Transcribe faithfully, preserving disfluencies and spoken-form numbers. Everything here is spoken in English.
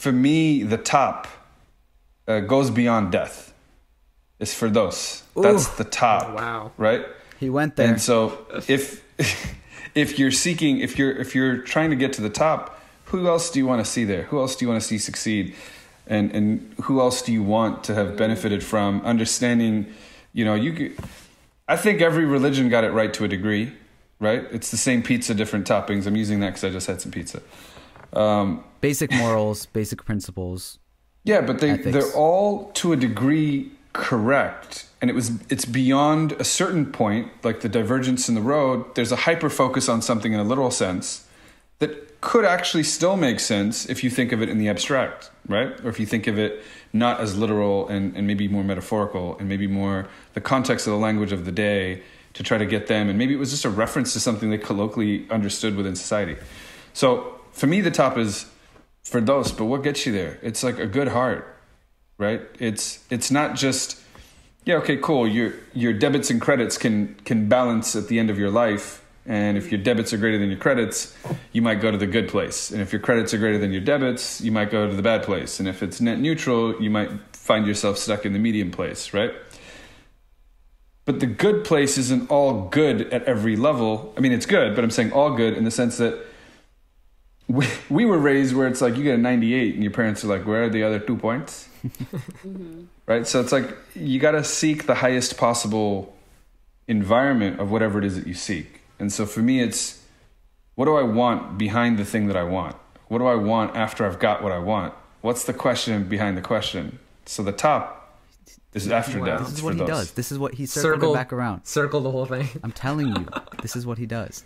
for me, the top uh, goes beyond death. It's Firdaus. Ooh. That's the top. Wow. Right? He went there. And so if if you're seeking, if you're if you're trying to get to the top, who else do you want to see there? Who else do you want to see succeed? And and who else do you want to have benefited from understanding, you know, you could, I think every religion got it right to a degree, right? It's the same pizza, different toppings. I'm using that because I just had some pizza. Um, basic morals, basic principles. Yeah, but they, they're all to a degree correct. And it was it's beyond a certain point, like the divergence in the road, there's a hyper-focus on something in a literal sense that could actually still make sense if you think of it in the abstract, right? Or if you think of it not as literal and, and maybe more metaphorical and maybe more the context of the language of the day to try to get them. And maybe it was just a reference to something they colloquially understood within society. So for me, the top is Firdaus, but what gets you there? It's like a good heart, right? It's it's not just, yeah, okay, cool. Your your debits and credits can can balance at the end of your life. And if your debits are greater than your credits, you might go to the good place. And if your credits are greater than your debits, you might go to the bad place. And if it's net neutral, you might find yourself stuck in the medium place, right? But the good place isn't all good at every level. I mean, it's good, but I'm saying all good in the sense that we, we were raised where it's like you get a ninety-eight and your parents are like, where are the other two points? Mm-hmm. Right? So it's like you got to seek the highest possible environment of whatever it is that you seek. And so for me, it's what do I want behind the thing that I want? What do I want after I've got what I want? What's the question behind the question? So the top is after wow. death. This is what he does. This is what he circled circle, back around. Circle the whole thing. I'm telling you, this is what he does.